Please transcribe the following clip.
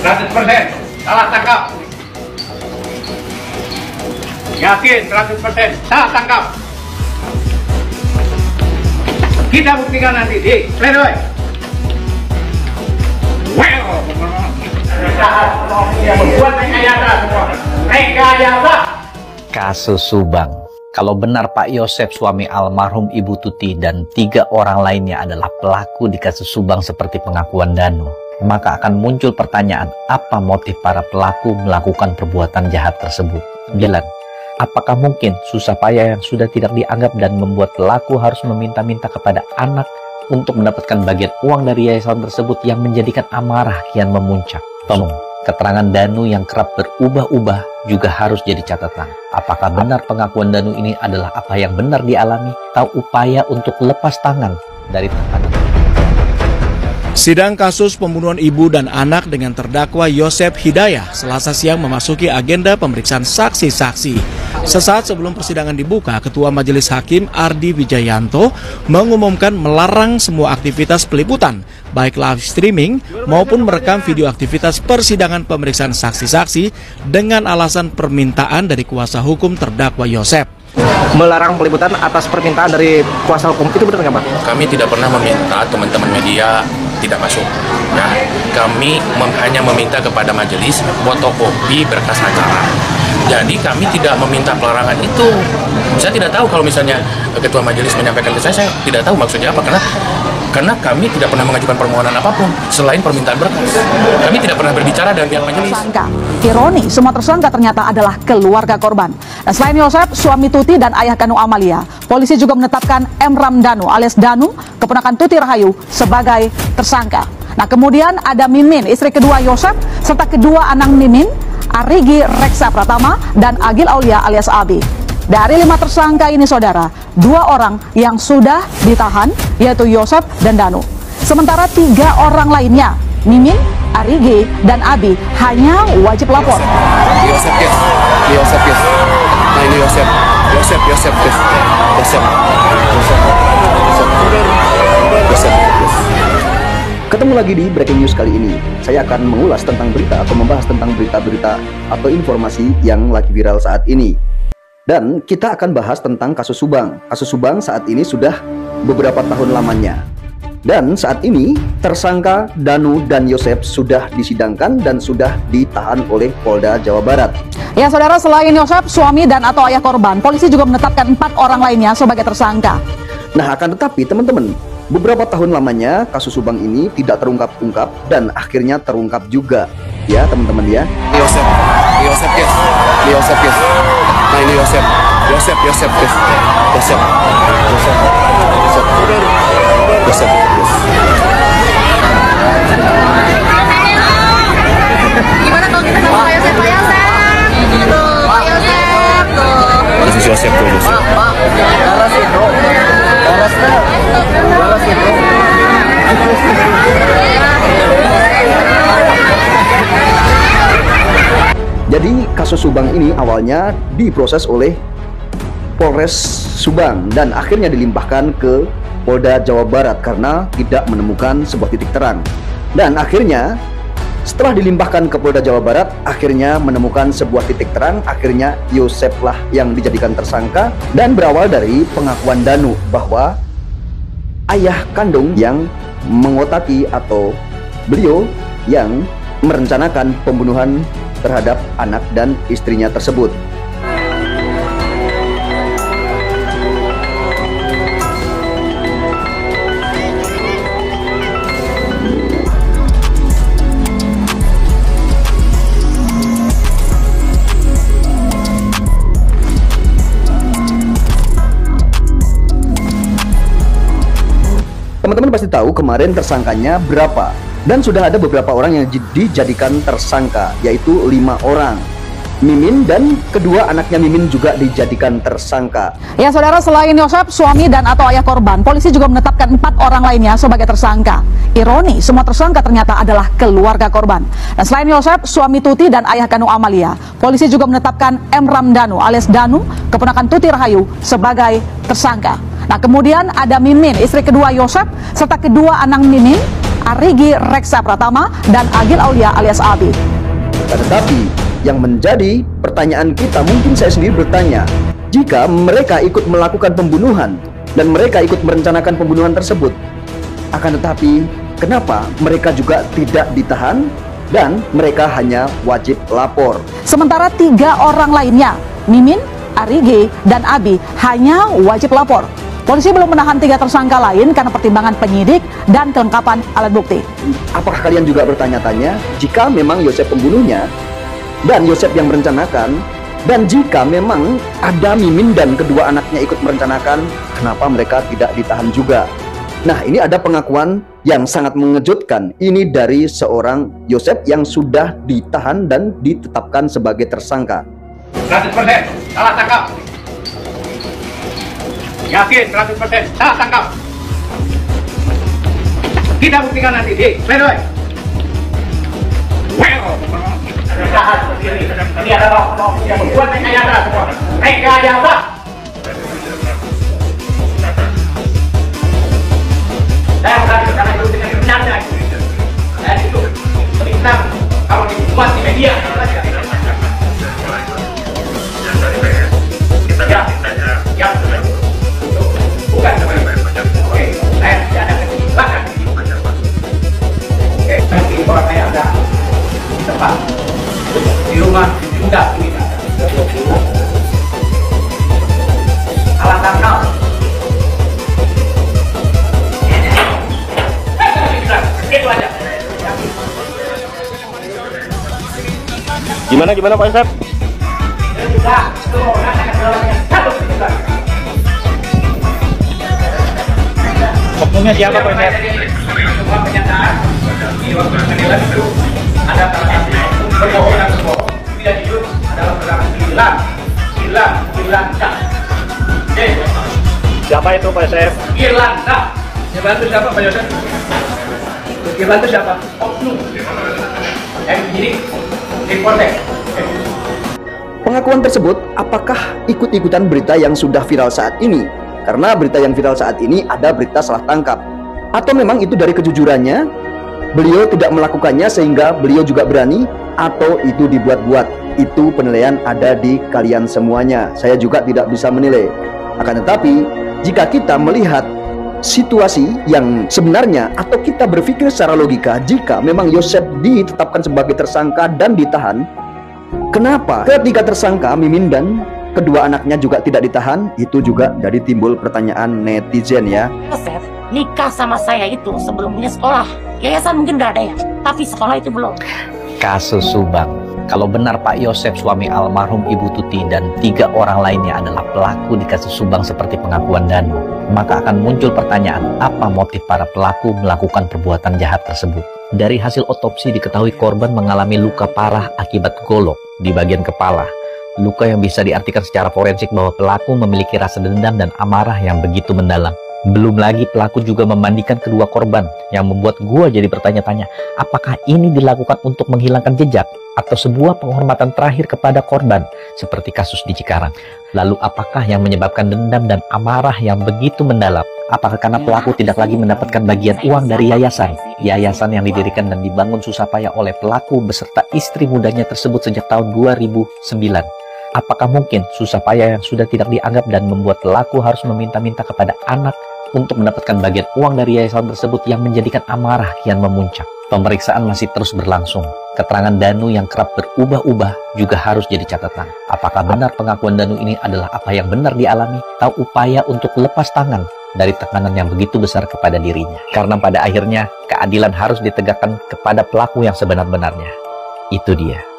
100% salah tangkap. Yakin 100% salah tangkap. Kita buktikan nanti di pledoi. Well, membuat rekayasa semua. Rekayasa. Kasus Subang. Kalau benar Pak Yosep, suami almarhum Ibu Tuti, dan 3 orang lainnya adalah pelaku di kasus Subang seperti pengakuan Danu, maka akan muncul pertanyaan, apa motif para pelaku melakukan perbuatan jahat tersebut? 9. Apakah mungkin susah payah yang sudah tidak dianggap dan membuat pelaku harus meminta-minta kepada anak untuk mendapatkan bagian uang dari yayasan tersebut yang menjadikan amarah kian memuncak? Tolong. Keterangan Danu yang kerap berubah-ubah juga harus jadi catatan. Apakah benar pengakuan Danu ini adalah apa yang benar dialami atau upaya untuk lepas tangan dari tekanan? Sidang kasus pembunuhan ibu dan anak dengan terdakwa Yosep Hidayah Selasa siang memasuki agenda pemeriksaan saksi-saksi. Sesaat sebelum persidangan dibuka, Ketua Majelis Hakim Ardi Wijayanto mengumumkan melarang semua aktivitas peliputan, baik live streaming maupun merekam video aktivitas persidangan pemeriksaan saksi-saksi dengan alasan permintaan dari kuasa hukum terdakwa Yosep. Melarang peliputan atas permintaan dari kuasa hukum, itu benar nggak Pak? Kami tidak pernah meminta teman-teman media tidak masuk. Nah, kami hanya meminta kepada majelis fotokopi berkas acara. Jadi kami tidak meminta pelarangan itu. Saya tidak tahu kalau misalnya ketua majelis menyampaikan ke saya tidak tahu maksudnya apa, karena kami tidak pernah mengajukan permohonan apapun selain permintaan berkas. Kami tidak pernah berbicara dengan pihak majelis. Ironi, semua tersangka ternyata adalah keluarga korban. Dan selain Yosep, suami Tuti dan ayah Kanu Amalia, polisi juga menetapkan M. Ramdanu alias Danu, keponakan Tuti Rahayu, sebagai tersangka. Nah, kemudian ada Mimin, istri kedua Yosep, serta kedua anak Mimin, Arigi Reksa Pratama dan Agil Aulia alias Abi. Dari 5 tersangka ini saudara, 2 orang yang sudah ditahan, yaitu Yosep dan Danu. Sementara 3 orang lainnya, Mimin, Arigi, dan Abi, hanya wajib lapor. Yosep, yes. Yosep, yes. Nah, ini Yosep. Yosep, Yosep, yes. Yosep. Yosep. Yosep. Ketemu lagi di Breaking News kali ini. Saya akan mengulas tentang berita atau membahas tentang berita-berita atau informasi yang lagi viral saat ini. Dan kita akan bahas tentang kasus Subang. Kasus Subang saat ini sudah beberapa tahun lamanya. Dan saat ini tersangka Danu dan Yosep sudah disidangkan dan sudah ditahan oleh Polda Jawa Barat. Ya saudara, selain Yosep, suami dan atau ayah korban, polisi juga menetapkan 4 orang lainnya sebagai tersangka. Nah, akan tetapi teman-teman, beberapa tahun lamanya kasus Subang ini tidak terungkap-ungkap dan akhirnya terungkap juga, ya teman-teman ya. Yosep, Yosep, yes. Yosep, yes. Nah, ini Yosep, Yosep, Yosep, yes. Yosep, Yosep, Yosep, Yosep, yes. Gimana kalau kita sama Pak Yosep, Pak Yosep? Tuh, Pak Yosep, tuh. This is Yosep, tuh, Yosep. Pak, darah sih, bro. Darah sih. Jadi kasus Subang ini awalnya diproses oleh Polres Subang dan akhirnya dilimpahkan ke Polda Jawa Barat karena tidak menemukan sebuah titik terang. Dan akhirnya setelah dilimpahkan ke Polda Jawa Barat, akhirnya menemukan sebuah titik terang. Akhirnya Yosep lah yang dijadikan tersangka dan berawal dari pengakuan Danu bahwa ayah kandung yang mengotaki atau beliau yang merencanakan pembunuhan terhadap anak dan istrinya tersebut. Teman-teman pasti tahu kemarin tersangkanya berapa, dan sudah ada beberapa orang yang dijadikan tersangka, yaitu 5 orang. Mimin dan kedua anaknya Mimin juga dijadikan tersangka. Ya saudara, selain Yosep, suami dan atau ayah korban, polisi juga menetapkan 4 orang lainnya sebagai tersangka. Ironi, semua tersangka ternyata adalah keluarga korban. Dan selain Yosep, suami Tuti dan ayah Kanu Amalia, polisi juga menetapkan M. Ramdanu alias Danu, keponakan Tuti Rahayu, sebagai tersangka. Nah, kemudian ada Mimin, istri kedua Yosep, serta kedua anak Mimin, Arigi Reksa Pratama dan Agil Aulia alias Abi. Tetapi yang menjadi pertanyaan kita, mungkin saya sendiri bertanya, jika mereka ikut melakukan pembunuhan dan mereka ikut merencanakan pembunuhan tersebut, akan tetapi kenapa mereka juga tidak ditahan dan mereka hanya wajib lapor? Sementara tiga orang lainnya, Mimin, Arigi, dan Abi, hanya wajib lapor. Polisi belum menahan tiga tersangka lain karena pertimbangan penyidik dan kelengkapan alat bukti. Apakah kalian juga bertanya-tanya jika memang Yosef pembunuhnya dan Yosef yang merencanakan, dan jika memang ada Mimin dan kedua anaknya ikut merencanakan, kenapa mereka tidak ditahan juga? Nah, ini ada pengakuan yang sangat mengejutkan. Ini dari seorang Yosef yang sudah ditahan dan ditetapkan sebagai tersangka. Persen, salah tangkap. Yakin 100%, salah tangkap. Kita buktikan nanti di pledoi. Wow. Ini ada loh, yang membuat mereka ada semua. Mereka ada apa? Saya berani karena itu dengan benarnya. Dan itu berita kalau dibuat di media. Di rumah juga ini alat tangkap. Itu aja. Gimana Pak Isep? Oknumnya siapa Pak Isep? Semua penyataan di waktu penilaian itu ada tangkap. Berbohongan semua tidak jujur adalah perkara hilang. Siapa itu Pak Yosef? Hilang tak? Yang bantu siapa Pak Yosef? Yang bantu siapa? Oknum. Ini dipotek. Pengakuan tersebut apakah ikut-ikutan berita yang sudah viral saat ini? Karena berita yang viral saat ini ada berita salah tangkap. Atau memang itu dari kejujurannya? Beliau tidak melakukannya sehingga beliau juga berani, atau itu dibuat-buat? Itu penilaian ada di kalian semuanya. Saya juga tidak bisa menilai. Akan tetapi, jika kita melihat situasi yang sebenarnya, atau kita berpikir secara logika, jika memang Yosef ditetapkan sebagai tersangka dan ditahan, kenapa ketika tersangka Mimin dan kedua anaknya juga tidak ditahan? Itu juga jadi timbul pertanyaan netizen ya. Yosef nikah sama saya itu sebelumnya sekolah. Yayasan mungkin nggak ada ya, tapi sekolah itu belum. Kasus Subang, kalau benar Pak Yosef suami almarhum Ibu Tuti dan tiga orang lainnya adalah pelaku di kasus Subang seperti pengakuan Danu, maka akan muncul pertanyaan, apa motif para pelaku melakukan perbuatan jahat tersebut? Dari hasil otopsi diketahui korban mengalami luka parah akibat golok di bagian kepala. Luka yang bisa diartikan secara forensik bahwa pelaku memiliki rasa dendam dan amarah yang begitu mendalam. Belum lagi pelaku juga memandikan kedua korban, yang membuat gua jadi bertanya-tanya, apakah ini dilakukan untuk menghilangkan jejak atau sebuah penghormatan terakhir kepada korban seperti kasus di Cikarang? Lalu apakah yang menyebabkan dendam dan amarah yang begitu mendalam? Apakah karena pelaku tidak lagi mendapatkan bagian uang dari yayasan? Yayasan yang didirikan dan dibangun susah payah oleh pelaku beserta istri mudanya tersebut sejak tahun 2009. Apakah mungkin susah payah yang sudah tidak dianggap dan membuat pelaku harus meminta-minta kepada anak untuk mendapatkan bagian uang dari yayasan tersebut yang menjadikan amarah kian memuncak? Pemeriksaan masih terus berlangsung. Keterangan Danu yang kerap berubah-ubah juga harus jadi catatan. Apakah benar pengakuan Danu ini adalah apa yang benar dialami, atau upaya untuk lepas tangan dari tekanan yang begitu besar kepada dirinya? Karena pada akhirnya keadilan harus ditegakkan kepada pelaku yang sebenar-benarnya. Itu dia.